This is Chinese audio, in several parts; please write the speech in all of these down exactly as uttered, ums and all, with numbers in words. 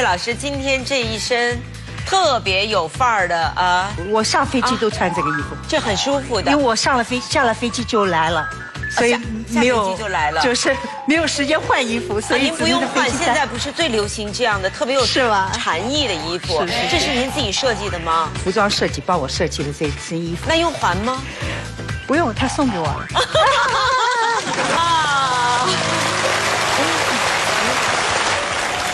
魏老师今天这一身特别有范儿的啊！我上飞机都穿这个衣服，这很舒服的。因为我上了飞下了飞机就来了，所以没有就来了，就是没有时间换衣服，所以您不用换。现在不是最流行这样的特别有是吧禅意的衣服？这是您自己设计的吗？服装设计帮我设计的这身衣服。那用还吗？不用，他送给我了。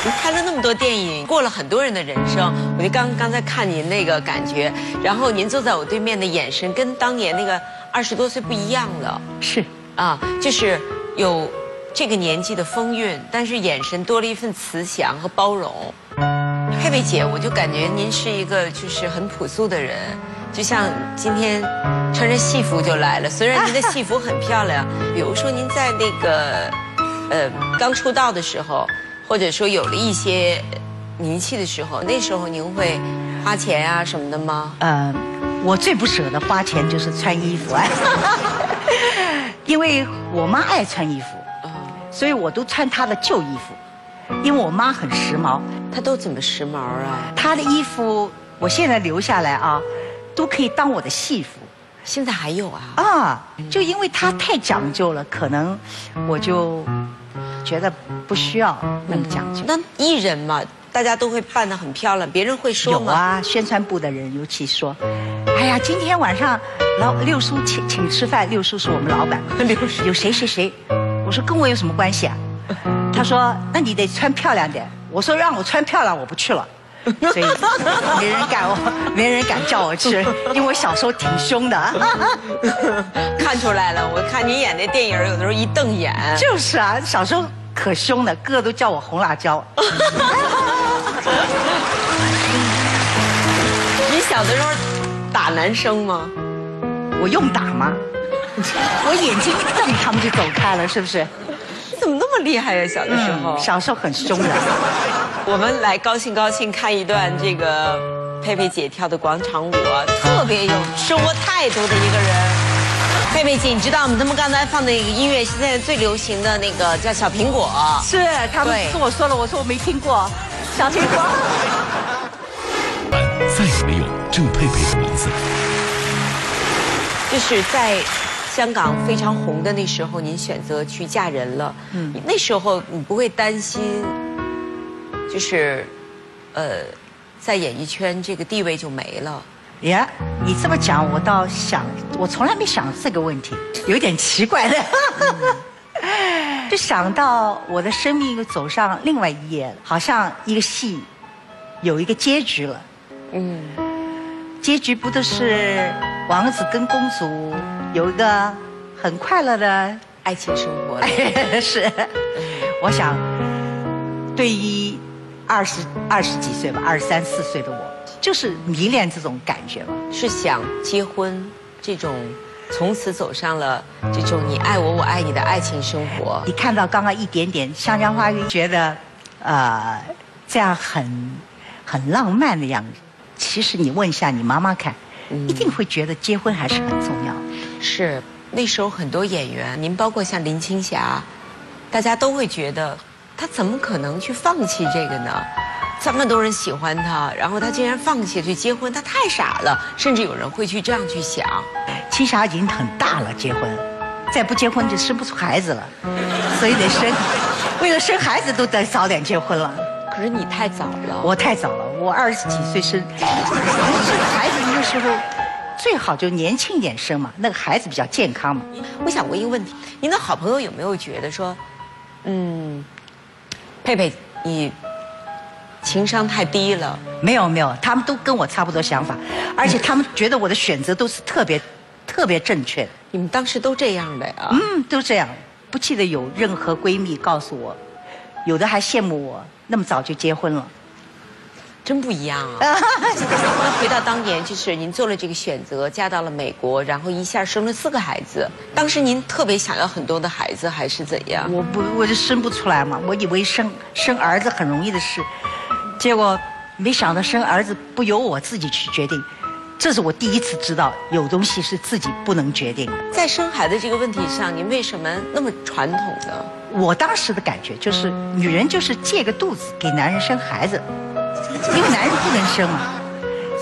您拍了那么多电影，过了很多人的人生，我就刚刚才看您那个感觉，然后您坐在我对面的眼神，跟当年那个二十多岁不一样了。是啊，就是有这个年纪的风韵，但是眼神多了一份慈祥和包容。佩佩姐，我就感觉您是一个就是很朴素的人，就像今天穿着戏服就来了。虽然您的戏服很漂亮，比如说您在那个呃刚出道的时候。 或者说有了一些名气的时候，那时候您会花钱啊什么的吗？呃，我最不舍得花钱就是穿衣服啊，因为我妈爱穿衣服，所以我都穿她的旧衣服，因为我妈很时髦。她都怎么时髦啊？她的衣服我现在留下来啊，都可以当我的戏服。现在还有啊？啊，就因为她太讲究了，可能我就。 觉得不需要那么讲究。那艺人嘛，大家都会扮得很漂亮，别人会说吗？有啊，宣传部的人尤其说：“哎呀，今天晚上老六叔请请吃饭，六叔是我们老板。六叔有谁谁谁？”我说：“跟我有什么关系啊？”他说：“那你得穿漂亮点。”我说：“让我穿漂亮，我不去了。” 所以没人敢我，没人敢叫我去，因为我小时候挺凶的。看出来了，我看你演那电影，有的时候一瞪眼。就是啊，小时候可凶的，个个都叫我红辣椒。你小的时候打男生吗？我用打吗？我眼睛一瞪，他们就走开了，是不是？ 怎么那么厉害呀、啊？小的时候，嗯、小时候很凶的。我们来高兴高兴看一段这个佩佩姐跳的广场舞啊，特别有生活态度的一个人。佩佩姐，你知道我们他们刚才放的音乐，现在最流行的那个叫《小苹果》。是，他们跟我说了，我说我没听过《小苹果》。再也没有郑佩佩的名字。就是在。 香港非常红的那时候，您选择去嫁人了。嗯，那时候你不会担心，就是，呃，在演艺圈这个地位就没了。呀，你这么讲，我倒想，我从来没想这个问题，有点奇怪的。嗯、就想到我的生命又走上另外一页了，好像一个戏有一个结局了。嗯，结局不都是王子跟公主？ 有一个很快乐的爱情生活，是。我想，对于二十二十几岁吧，二十三四岁的我，就是迷恋这种感觉吧。是想结婚这种，从此走上了这种你爱我我爱你的爱情生活。你看到刚刚一点点香江花园，觉得，呃，这样很很浪漫的样子。其实你问一下你妈妈看。 一定会觉得结婚还是很重要。是，那时候很多演员，您包括像林青霞，大家都会觉得，她怎么可能去放弃这个呢？这么多人喜欢她，然后她竟然放弃去结婚，她太傻了。甚至有人会去这样去想。青霞已经很大了，结婚，再不结婚就生不出孩子了，所以得生。为了生孩子都得早点结婚了。可是你太早了。我太早了，我二十几岁生，生孩子。 那时候最好就年轻一点生嘛，那个孩子比较健康嘛。我想问一个问题，您的好朋友有没有觉得说，嗯，佩佩你情商太低了？没有没有，他们都跟我差不多想法，而且他们觉得我的选择都是特别特别正确的。你们当时都这样的呀？嗯，都这样，不记得有任何闺蜜告诉我，有的还羡慕我那么早就结婚了。 真不一样啊！回到当年，就是您做了这个选择，嫁到了美国，然后一下生了四个孩子。当时您特别想要很多的孩子，还是怎样？我不，我就生不出来嘛。我以为生生儿子很容易的事，结果没想到生儿子不由我自己去决定。这是我第一次知道，有东西是自己不能决定的。在生孩子这个问题上，您为什么那么传统呢？我当时的感觉就是，女人就是借个肚子给男人生孩子，因为男人不能生嘛，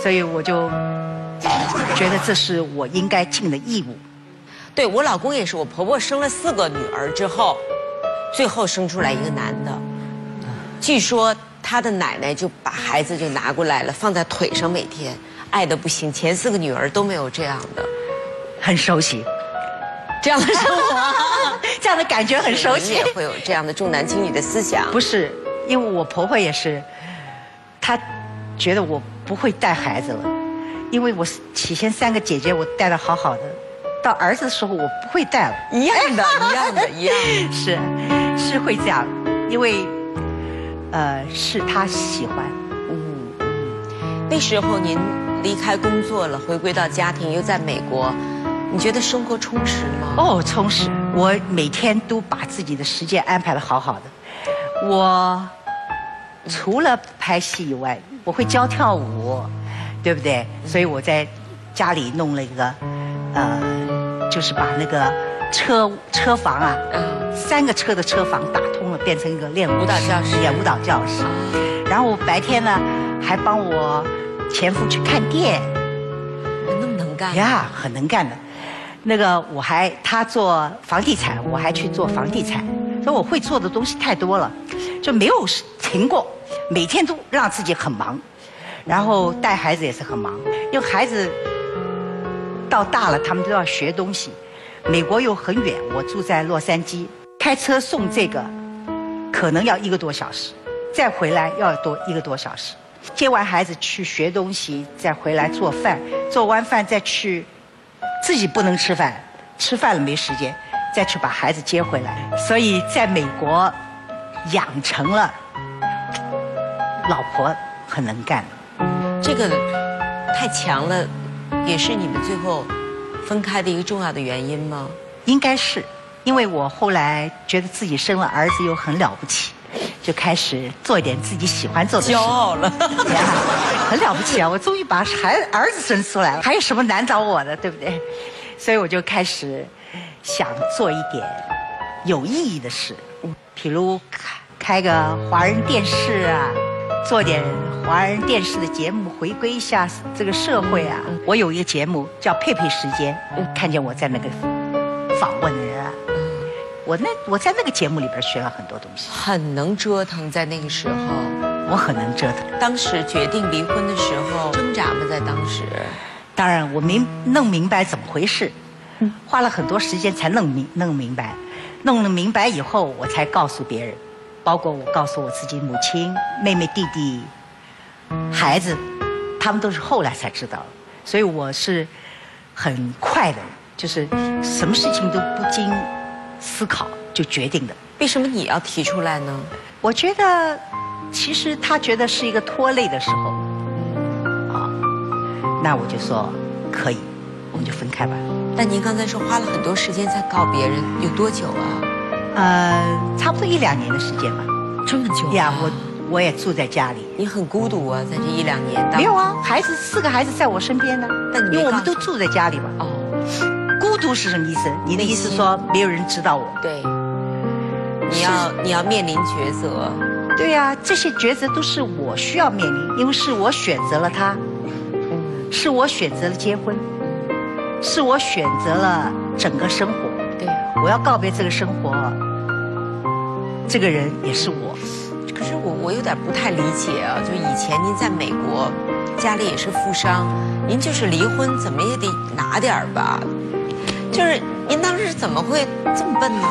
所以我就觉得这是我应该尽的义务。对，我老公也是，我婆婆生了四个女儿之后，最后生出来一个男的，据说他的奶奶就把孩子就拿过来了，放在腿上每天，爱得不行。前四个女儿都没有这样的，很熟悉。 这样的生活，这样的感觉很熟悉。也会有这样的重男轻女的思想。不是，因为我婆婆也是，她觉得我不会带孩子了，因为我起先三个姐姐我带的好好的，到儿子的时候我不会带了。一样的，一样的，一样的。是，是会这样，因为，呃，是她喜欢。嗯，那时候您离开工作了，回归到家庭，又在美国。 你觉得生活充实吗？哦，充实。我每天都把自己的时间安排得好好的。我除了拍戏以外，我会教跳舞，对不对？所以我在家里弄了一个，呃，就是把那个车车房啊，嗯、三个车的车房打通了，变成一个练舞蹈教室，练舞蹈教室。然后我白天呢，还帮我前夫去看店。那么能干呀，很能干的。 那个我还他做房地产，我还去做房地产，所以我会做的东西太多了，就没有停过，每天都让自己很忙，然后带孩子也是很忙，因为孩子到大了，他们都要学东西。美国又很远，我住在洛杉矶，开车送这个可能要一个多小时，再回来要多一个多小时。接完孩子去学东西，再回来做饭，做完饭再去。 自己不能吃饭，吃饭了没时间，再去把孩子接回来。所以在美国，养成了老婆很能干。这个太强了，也是你们最后分开的一个重要的原因吗？应该是，因为我后来觉得自己生了儿子又很了不起，就开始做一点自己喜欢做的事。骄傲了。很了不起啊！我终于把孩子儿子生出来了，还有什么难倒我的，对不对？所以我就开始想做一点有意义的事，比如开个华人电视啊，做点华人电视的节目，回归一下这个社会啊。我有一个节目叫《佩佩时间》，看见我在那个访问人啊，我那我在那个节目里边学了很多东西，很能折腾，在那个时候。 我很能折腾。当时决定离婚的时候，挣扎吗？在当时，当然我明弄明白怎么回事，嗯、花了很多时间才弄明弄明白，弄了明白以后，我才告诉别人，包括我告诉我自己母亲、妹妹、弟弟、孩子，他们都是后来才知道的。所以我是很快的，就是什么事情都不经思考就决定的。为什么你要提出来呢？我觉得。 其实他觉得是一个拖累的时候，啊，那我就说可以，我们就分开吧。但您刚才说花了很多时间在告别人，有多久啊？呃，差不多一两年的时间吧。这么久、啊？呀，我我也住在家里。你很孤独啊，在这一两年。没有啊，孩子四个孩子在我身边呢。但你因为我们都住在家里嘛。哦。孤独是什么意思？你的意思说没有人知道我？对。你要你要面临抉择。 对呀、啊，这些抉择都是我需要面临，因为是我选择了他，是我选择了结婚，是我选择了整个生活。对，我要告别这个生活，这个人也是我。可是我我有点不太理解啊，就以前您在美国，家里也是富商，您就是离婚怎么也得拿点儿吧？就是您当时怎么会这么笨呢？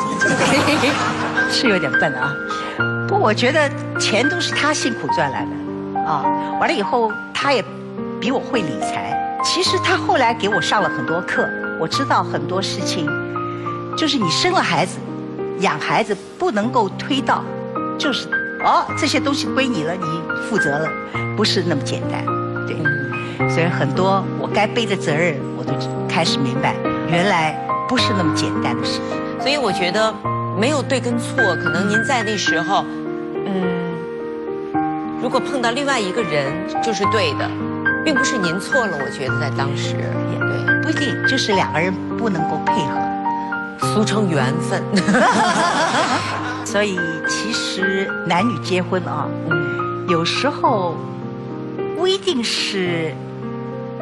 是有点笨啊。 不，我觉得钱都是他辛苦赚来的，啊，完了以后他也比我会理财。其实他后来给我上了很多课，我知道很多事情，就是你生了孩子，养孩子不能够推到，就是哦这些东西归你了，你负责了，不是那么简单，对。所以很多我该背的责任，我都开始明白，原来不是那么简单的事。所以我觉得。 没有对跟错，可能您在那时候，嗯，如果碰到另外一个人就是对的，并不是您错了。我觉得在当时也对，不一定就是两个人不能够配合，俗称缘分。所以其实男女结婚啊，有时候不一定是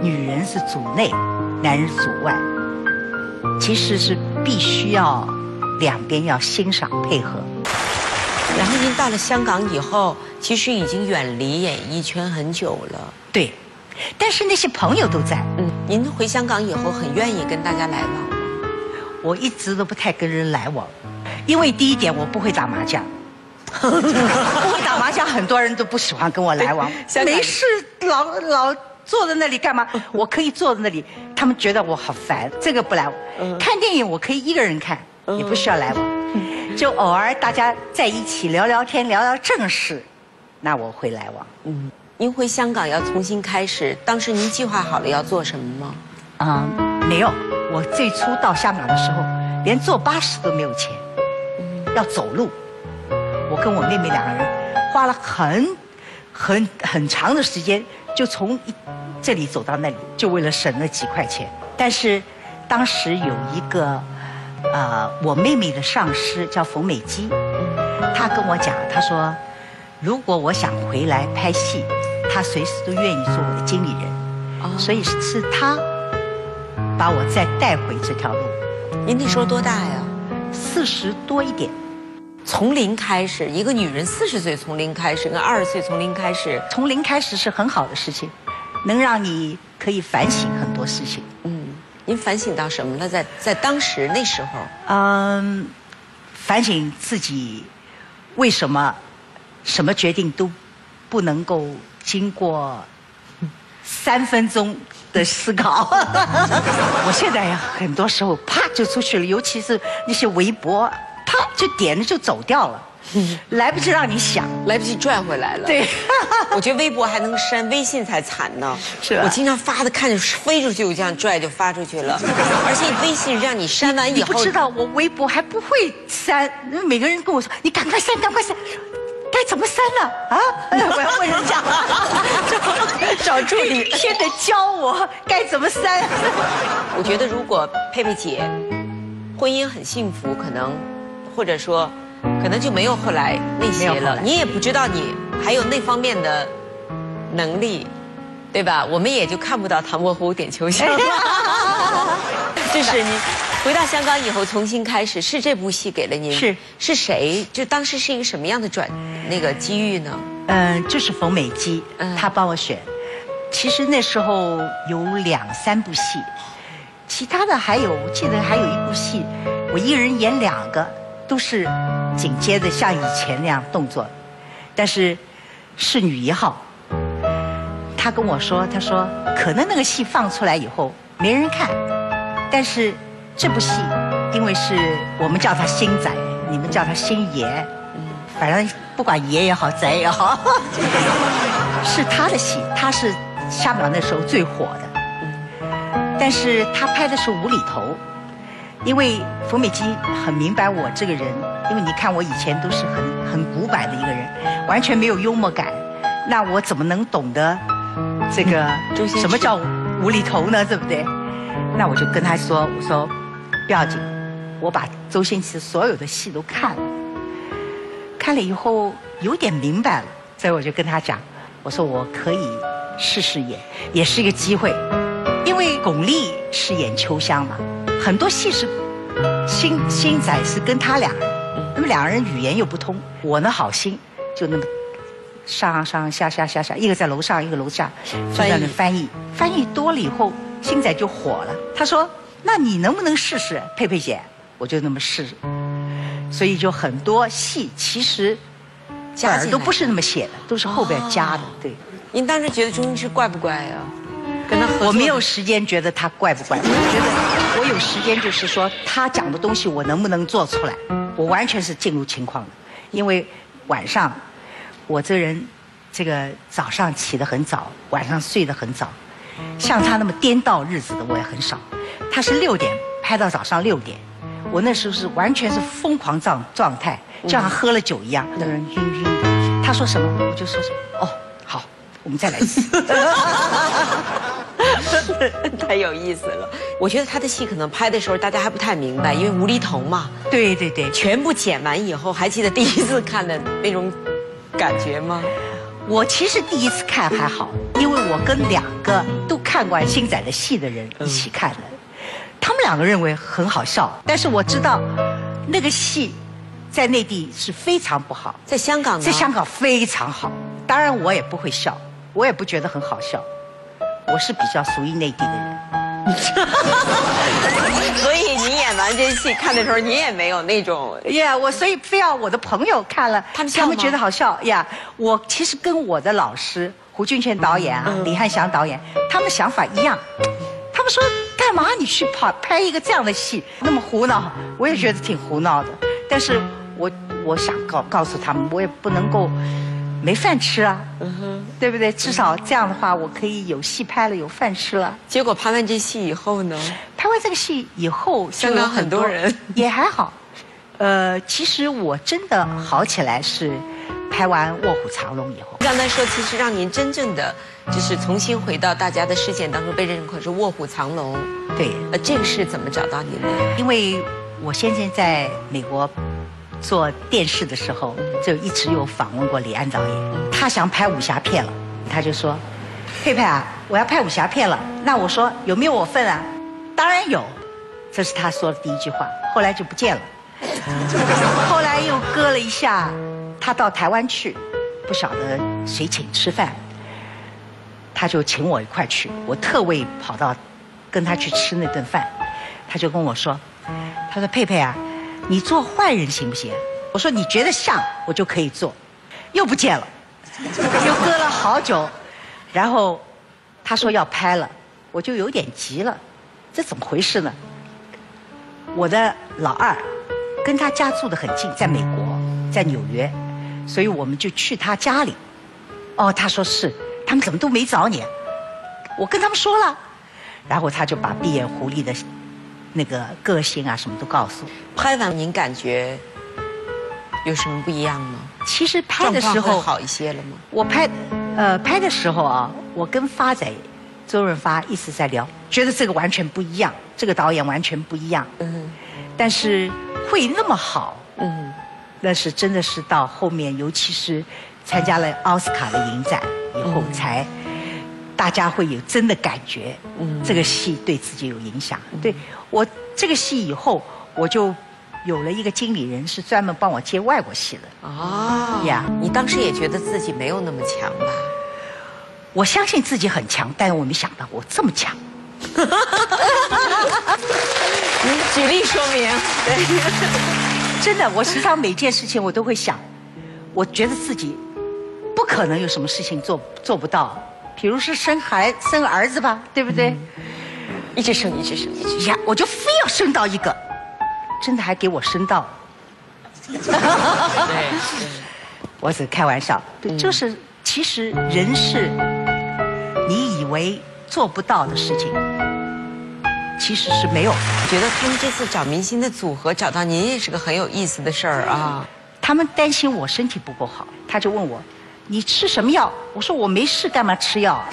女人是主内，男人主外，其实是必须要两边要欣赏配合。 然后您到了香港以后，其实已经远离演艺圈很久了。对，但是那些朋友都在。嗯，您回香港以后很愿意跟大家来往吗？我一直都不太跟人来往，因为第一点我不会打麻将，不会打麻将，很多人都不喜欢跟我来往。没事，老老坐在那里干嘛？我可以坐在那里，他们觉得我好烦，这个不来往。嗯、看电影我可以一个人看，也不需要来往。嗯 就偶尔大家在一起聊聊天，聊聊正事，那我会来往。嗯，您回香港要重新开始，当时您计划好了要做什么吗？啊、嗯，没有。我最初到香港的时候，连坐巴士都没有钱，嗯、要走路。我跟我妹妹两个人花了很、很、很长的时间，就从这里走到那里，就为了省了几块钱。但是当时有一个。 呃，我妹妹的上司叫冯美姬，她跟我讲，她说，如果我想回来拍戏，她随时都愿意做我的经理人，哦、所以是她把我再带回这条路。您那时候多大呀？四十多一点。从零开始，一个女人四十岁从零开始，跟二十岁从零开始，从零开始是很好的事情，能让你可以反省很多事情。嗯。 您反省到什么了？在在当时那时候，嗯，反省自己为什么什么决定都不能够经过三分钟的思考。我现在很多时候啪就出去了，尤其是那些微博，啪就点了就走掉了，来不及让你想，来不及拽回来了。对，我觉得微博还能删，微信才惨呢。是吧？我经常发的看着飞出去，我这样拽就发出去了。而且微信让你删完以后，你不知道我微博还不会删，因为每个人跟我说你赶快删，赶快删，该怎么删呢？啊，我要问人家，找助理现在教我该怎么删。我觉得如果佩佩姐婚姻很幸福，可能或者说。 可能就没有后来那些了，你也不知道你还有那方面的能力，对吧？我们也就看不到唐伯虎点秋香。就是你回到香港以后重新开始，是这部戏给了您？是是谁？就当时是一个什么样的转那个机遇呢？嗯，就是冯美姬，她帮我选。其实那时候有两三部戏，其他的还有，我记得还有一部戏，我一人演两个。 都是紧接着像以前那样动作，但是是女一号。她跟我说，她说可能那个戏放出来以后没人看，但是这部戏因为是我们叫他新仔，你们叫他新爷，嗯，反正不管爷也好，仔也好，是他的戏，他是香港那时候最火的，但是他拍的是无厘头。 因为冯美姬很明白我这个人，因为你看我以前都是很很古板的一个人，完全没有幽默感，那我怎么能懂得这个什么叫无厘头呢？对不对？那我就跟他说，我说不要紧，我把周星驰所有的戏都看了，看了以后有点明白了，所以我就跟他讲，我说我可以试试演，也是一个机会，因为巩俐是演秋香嘛。 很多戏是新新仔是跟他俩人，那么两个人语言又不通，我呢好心就那么上上下下下下，一个在楼上，一个楼下，就在那翻译翻译多了以后，新仔就火了。他说：“那你能不能试试，佩佩姐？”我就那么试，所以就很多戏其实本儿都不是那么写的，都是后边加的。对，您当时觉得周星驰怪不怪呀？跟他合作，我没有时间觉得他怪不怪，我觉得。 我有时间，就是说他讲的东西我能不能做出来，我完全是进入情况的。因为晚上我这人，这个早上起得很早，晚上睡得很早，像他那么颠倒日子的我也很少。他是六点拍到早上六点，我那时候是完全是疯狂状状态，就像喝了酒一样，那个人晕晕的。他说什么我就说什么。哦，好，我们再来一次。太有意思了。我觉得他的戏可能拍的时候大家还不太明白，因为无厘头嘛。对对对，全部剪完以后，还记得第一次看的那种感觉吗？我其实第一次看还好，因为我跟两个都看过星仔的戏的人一起看的，嗯、他们两个认为很好笑，但是我知道那个戏在内地是非常不好，在香港呢，在香港非常好。当然我也不会笑，我也不觉得很好笑，我是比较属于内地的人。 所以你演完这戏看的时候，你也没有那种呀。Yeah, 我所以非要我的朋友看了，他们他们觉得好笑呀。Yeah, 我其实跟我的老师胡俊铨导演啊、嗯、李翰祥导演，他们想法一样。他们说干嘛你去拍拍一个这样的戏，那么胡闹？我也觉得挺胡闹的。但是我我想告告诉他们，我也不能够没饭吃啊。嗯哼。 对不对？至少这样的话，我可以有戏拍了，有饭吃了。结果拍完这戏以后呢？拍完这个戏以后，香港很多人也还好。呃，其实我真的好起来是拍完《卧虎藏龙》以后。刚才说，其实让您真正的就是重新回到大家的视线当中被认可是《卧虎藏龙》。对。呃，这个是怎么找到您的？因为我先前在美国。 做电视的时候，就一直有访问过李安导演。他想拍武侠片了，他就说：“佩佩啊，我要拍武侠片了。”那我说：“有没有我份啊？”当然有，这是他说的第一句话。后来就不见了。后来又搁了一下，他到台湾去，不晓得谁请吃饭，他就请我一块去。我特为跑到跟他去吃那顿饭，他就跟我说：“他说佩佩啊。” 你做坏人行不行？我说你觉得像我就可以做，又不见了，又搁了好久，然后他说要拍了，我就有点急了，这怎么回事呢？我的老二跟他家住得很近，在美国，在纽约，所以我们就去他家里。哦，他说是，他们怎么都没找你？我跟他们说了，然后他就把闭眼狐狸的。 那个个性啊，什么都告诉。拍完您感觉有什么不一样吗？其实拍的时候好一些了吗？我拍，呃，拍的时候啊，我跟发仔周润发一直在聊，觉得这个完全不一样，这个导演完全不一样。嗯。但是会那么好，嗯，那是真的是到后面，尤其是参加了奥斯卡的影展以后才。嗯 大家会有真的感觉，嗯，这个戏对自己有影响。嗯、对我这个戏以后，我就有了一个经理人，是专门帮我接外国戏的。哦，呀，你当时也觉得自己没有那么强吧？我相信自己很强，但我没想到我这么强。你举例说明。对，真的，我时常每件事情我都会想，我觉得自己不可能有什么事情做做不到。 比如是生孩生儿子吧，对不对？嗯、一直生，一直生，一直生，呀，我就非要生到一个，真的还给我生到。我只开玩笑，嗯、就是其实人是，你以为做不到的事情，其实是没有。觉得他们这次找明星的组合找到您也是个很有意思的事儿啊。他们担心我身体不够好，他就问我。 你吃什么药？我说我没事，干嘛吃药、啊？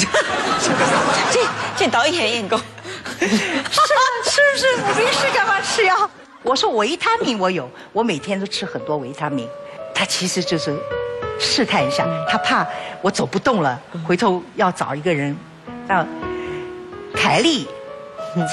这这导演也够。是是是，我没事干嘛吃药？我说维他命我有，我每天都吃很多维他命。他其实就是试探一下，他怕我走不动了，回头要找一个人。那凯莉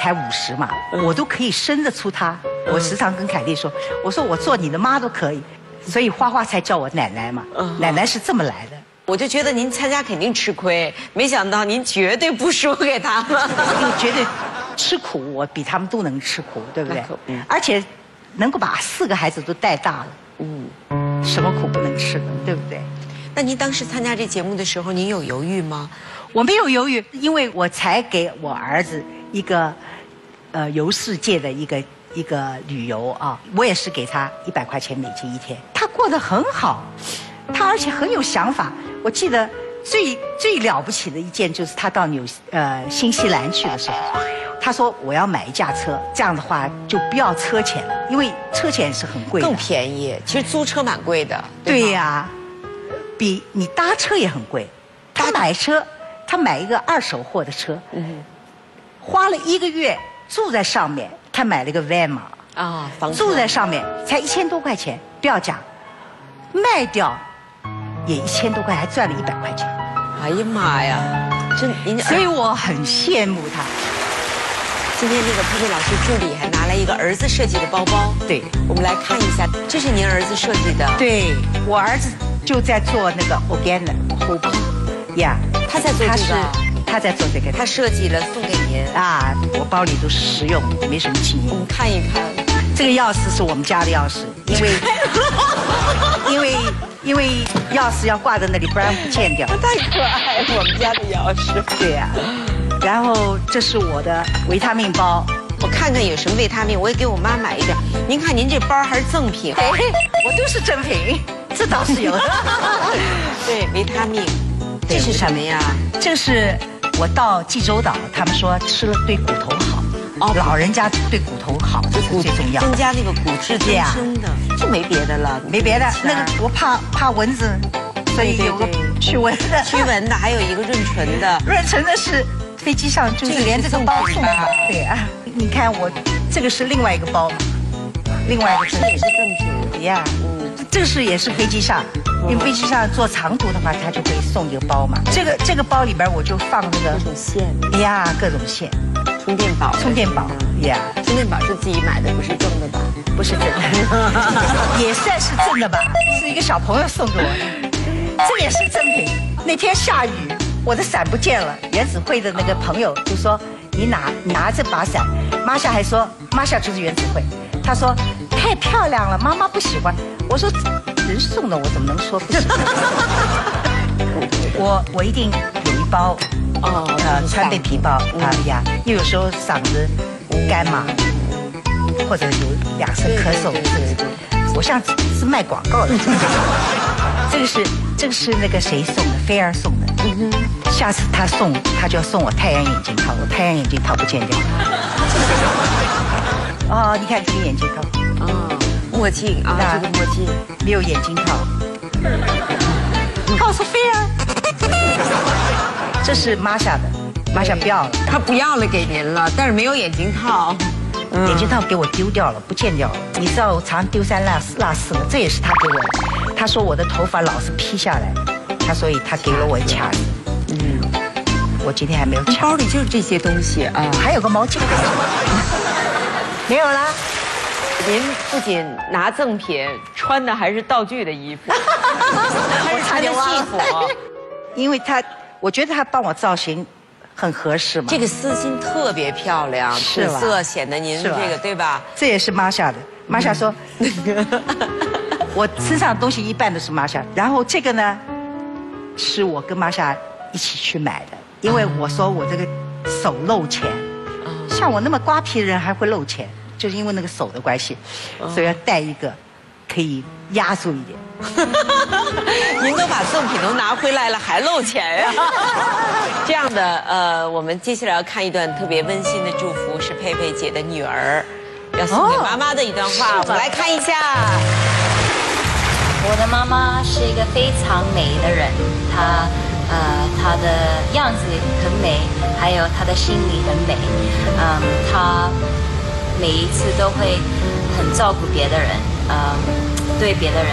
才五十嘛，我都可以生得出她。我时常跟凯莉说，我说我做你的妈都可以。 所以花花才叫我奶奶嘛，嗯、奶奶是这么来的。我就觉得您参加肯定吃亏，没想到您绝对不输给他们。你绝对吃苦，我比他们都能吃苦，对不对？嗯、而且能够把四个孩子都带大了，嗯，什么苦不能吃，对不对？那您当时参加这节目的时候，您有犹豫吗？我没有犹豫，因为我才给我儿子一个呃游世界的一个。 一个旅游啊，我也是给他一百块钱美金一天，他过得很好，他而且很有想法。我记得最最了不起的一件就是他到纽呃新西兰去的时候，他说我要买一架车，这样的话就不要车钱了，因为车钱是很贵的，更便宜。其实租车蛮贵的，对呀、啊，比你搭车也很贵。他买车，他买一个二手货的车，嗯、花了一个月。住在上面，他买了个外码啊，房住在上面才一千多块钱，不要讲，卖掉也一千多块，还赚了一百块钱。哎呀妈呀，真，所以我很羡慕他。今天那个佩佩老师助理还拿来一个儿子设计的包包，对，我们来看一下，这是您儿子设计的。对，我儿子就在做那个 organic 琥珀，呀，他在做这个。 他在做这个，他设计了送给您啊！我包里都是实用，没什么经验。我们看一看，这个钥匙是我们家的钥匙，因为因为因为钥匙要挂在那里，不然不见掉。太可爱了，我们家的钥匙。对呀、啊，然后这是我的维他命包，我看看有什么维他命，我也给我妈买一点。您看您这包还是赠品，哎、我都是赠品，这倒是有的。对，维他命，这是什么呀？这是。 我到济州岛，他们说吃了对骨头好，哦，老人家对骨头好，这是最重要，增加那个骨质增生的，这没别的了，没别的。那个我怕怕蚊子，所以有个驱蚊的，驱蚊的，还有一个润唇的，润唇的是飞机上就是连这个包送的，对啊，你看我这个是另外一个包，另外一个这也是赠品呀，嗯，这是也是飞机上。 因为飞机上坐长途的话，他就会送一个包嘛。这个这个包里边我就放那个各种线呀，各种线，充电宝，充电宝呀，充电宝是自己买的，不是赠的吧？不是赠的，也算是赠的吧，是一个小朋友送给我的，这也是赠品。那天下雨，我的伞不见了，原子会的那个朋友就说：“你拿拿这把伞。”玛莎还说：“玛莎就是原子会。”她说：“太漂亮了，妈妈不喜欢。”我说。 人送的我怎么能说不行？我我一定有一包哦，呃，川贝皮包啊呀，因为有时候嗓子干嘛，或者有两声咳嗽，我像是卖广告的。这个是这个是那个谁送的？菲儿送的。嗯哼，下次他送他就要送我太阳眼镜套，我太阳眼镜套不见掉。哦，你看这个眼镜套。哦。 墨镜啊，这个墨镜没有眼睛套。告诉菲儿，这是玛莎的，玛莎不要了，她不要了给您了，但是没有眼睛套，眼睛套给我丢掉了，不见掉了。你知道我常丢三落四落四的，这也是她给我的。她说我的头发老是披下来，她所以她给了我卡子。嗯，我今天还没有卡。包里就是这些东西啊，还有个毛巾，没有啦。 您不仅拿赠品，穿的还是道具的衣服，还是穿的戏服。因为他，我觉得他帮我造型很合适嘛。这个丝巾特别漂亮，是吧？色显得您这个对吧？这也是玛莎的。玛莎说，我身上东西一半都是玛莎。然后这个呢，是我跟玛莎一起去买的，因为我说我这个手露钱，像我那么瓜皮的人还会露钱。 就是因为那个手的关系，所以要带一个，可以压住一点。您都把赠品都拿回来了，还露钱呀？这样的，呃，我们接下来要看一段特别温馨的祝福，是佩佩姐的女儿要送给妈妈的一段话，我们来看一下。我的妈妈是一个非常美的人，她。 呃，她的样子很美，还有她的心里很美。嗯，她每一次都会很照顾别的人，嗯，对别的人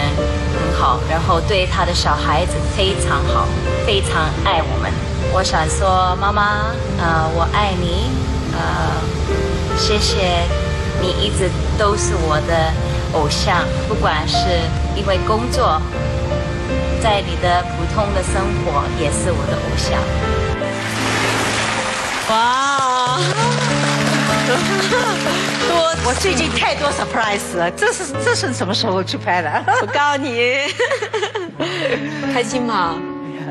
很好，然后对她的小孩子非常好，非常爱我们。我想说，妈妈，呃，我爱你，呃，谢谢你一直都是我的偶像，不管是因为工作。 在你的普通的生活也是我的偶像。哇！多，我最近太多 surprise 了，这是这是什么时候去拍的？我告诉你，开心吗？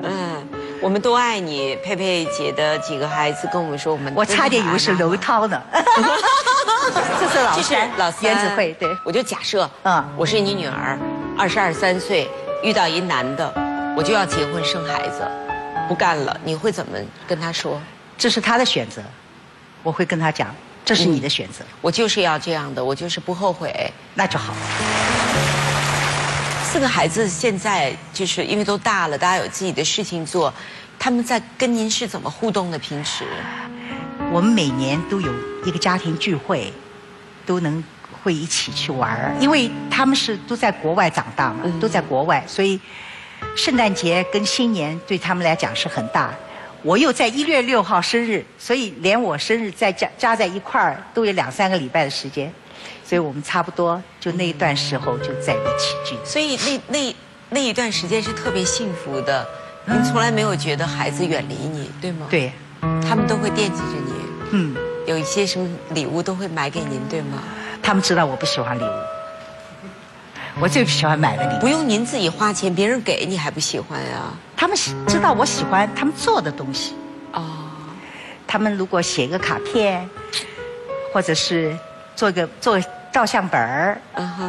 嗯，我们都爱你。佩佩姐的几个孩子跟我们说，我们我差点以为是刘涛呢。这是老三，老三原子慧。对，我就假设，嗯，我是你女儿，二十二三岁。 遇到一男的，我就要结婚生孩子，不干了。你会怎么跟他说？这是他的选择，我会跟他讲，这是你的选择。嗯、我就是要这样的，我就是不后悔，那就好。四个孩子现在就是因为都大了，大家有自己的事情做，他们在跟您是怎么互动的？平时？我们每年都有一个家庭聚会，都能会一起去玩，因为他们是都在国外长大嘛，嗯、都在国外，所以圣诞节跟新年对他们来讲是很大。我又在一月六号生日，所以连我生日在加加在一块儿都有两三个礼拜的时间，所以我们差不多就那一段时候就在一起聚。所以那那那一段时间是特别幸福的，你从来没有觉得孩子远离你，对吗？对，他们都会惦记着你。嗯，有一些什么礼物都会买给您，对吗？他们知道我不喜欢礼物，我最不喜欢买的礼物。不用您自己花钱，别人给你还不喜欢呀、啊？他们知道我喜欢他们做的东西。哦，他们如果写一个卡片，或者是做一个做照相本儿，嗯哼、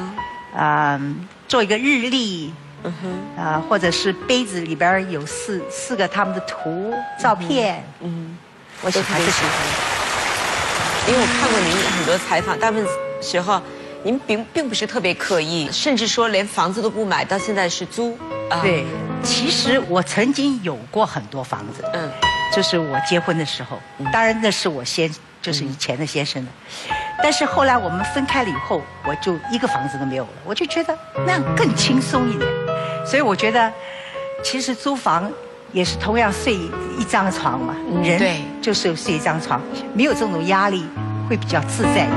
uh，啊、huh. 呃，做一个日历，嗯哼、uh，啊、huh. 呃，或者是杯子里边有四四个他们的图照片，嗯、uh。Huh. 我喜欢，因为我看过您很多采访，大部分时候您并并不是特别刻意，甚至说连房子都不买，到现在是租。呃、对，其实我曾经有过很多房子，嗯，就是我结婚的时候，当然那是我先，就是以前的先生的，嗯、但是后来我们分开了以后，我就一个房子都没有了，我就觉得那样更轻松一点，所以我觉得其实租房。也是同样睡一张床嘛，嗯、人就是睡一张床，没有这种压力，会比较自在一点。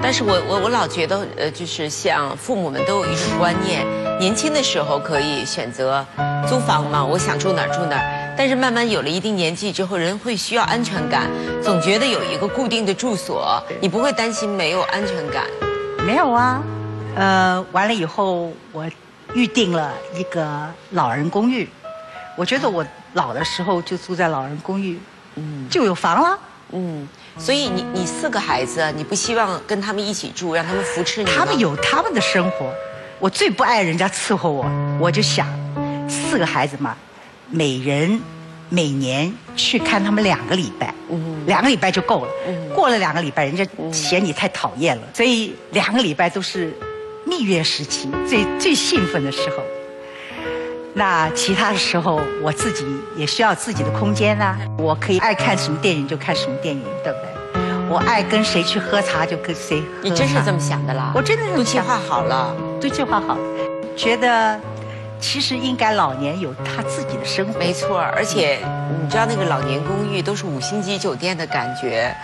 但是我我我老觉得，呃，就是像父母们都有一种观念，年轻的时候可以选择租房嘛，我想住哪儿住哪儿。但是慢慢有了一定年纪之后，人会需要安全感，总觉得有一个固定的住所，你不会担心没有安全感。没有啊，呃，完了以后我预定了一个老人公寓。我觉得我老的时候就住在老人公寓，嗯，就有房了，嗯，所以你你四个孩子，你不希望跟他们一起住，让他们扶持你？他们有他们的生活，我最不爱人家伺候我，我就想，四个孩子嘛，每人每年去看他们两个礼拜，嗯，两个礼拜就够了，嗯，过了两个礼拜人家嫌你太讨厌了，所以两个礼拜都是蜜月时期最最兴奋的时候。那其他的时候，我自己也需要自己的空间啦、啊。我可以爱看什么电影就看什么电影，对不对？我爱跟谁去喝茶就跟谁喝茶。你真是这么想的啦？我真的是都计划好了，都计划好了。觉得其实应该老年有他自己的生活。没错，而且你知道那个老年公寓都是五星级酒店的感觉，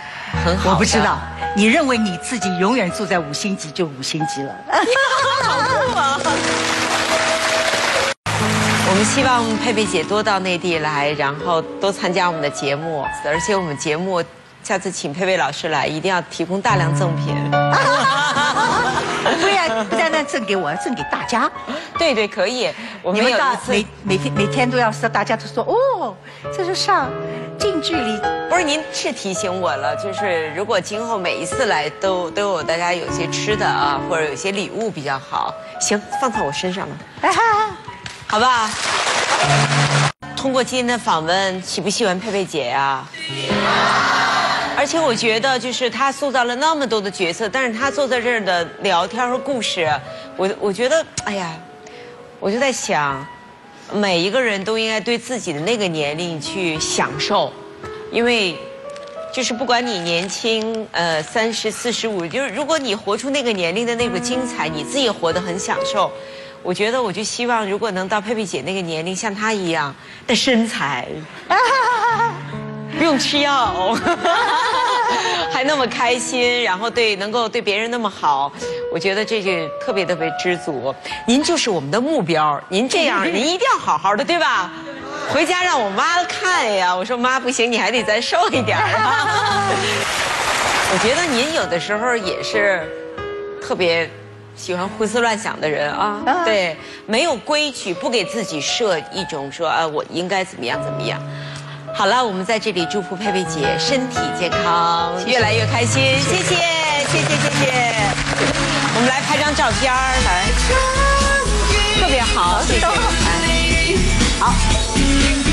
很好。我不知道，你认为你自己永远住在五星级就五星级了？好酷啊！我们希望佩佩姐多到内地来，然后多参加我们的节目，而且我们节目下次请佩佩老师来，一定要提供大量赠品。对呀，不单单赠给我，赠给大家。对对，可以。我们有一次每每天每天都要说，大家都说哦，这是上近距离。不是，您是提醒我了，就是如果今后每一次来都都有大家有些吃的啊，或者有些礼物比较好。行，放在我身上吧。好不好？通过今天的访问，喜不喜欢佩佩姐呀、啊？喜欢。而且我觉得，就是她塑造了那么多的角色，但是她坐在这儿的聊天和故事，我我觉得，哎呀，我就在想，每一个人都应该对自己的那个年龄去享受，因为，就是不管你年轻，呃，三十、四十五，就是如果你活出那个年龄的那个精彩，你自己活得很享受。我觉得我就希望，如果能到佩佩姐那个年龄，像她一样的身材，不用吃药，还那么开心，然后对能够对别人那么好，我觉得这就特别特别知足。您就是我们的目标，您这样，您一定要好好的，对吧？回家让我妈看呀，我说妈不行，你还得再瘦一点啊。我觉得您有的时候也是特别。喜欢胡思乱想的人啊，啊对，没有规矩，不给自己设一种说啊，我应该怎么样怎么样。好了，我们在这里祝福佩佩姐身体健康，谢谢越来越开心，谢谢，谢谢，谢谢。我们来拍张照片儿，来，特别好，谢谢。好。